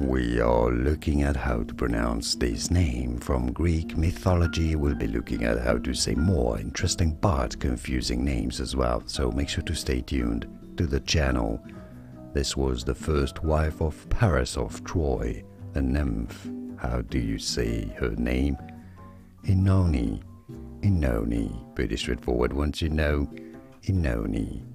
We are looking at how to pronounce this name from Greek mythology. We'll be looking at how to say more interesting but confusing names as well, so make sure to stay tuned to the channel. This was the first wife of Paris of Troy, the nymph. How do you say her name? Oenone. Oenone. Pretty straightforward once you know. Oenone.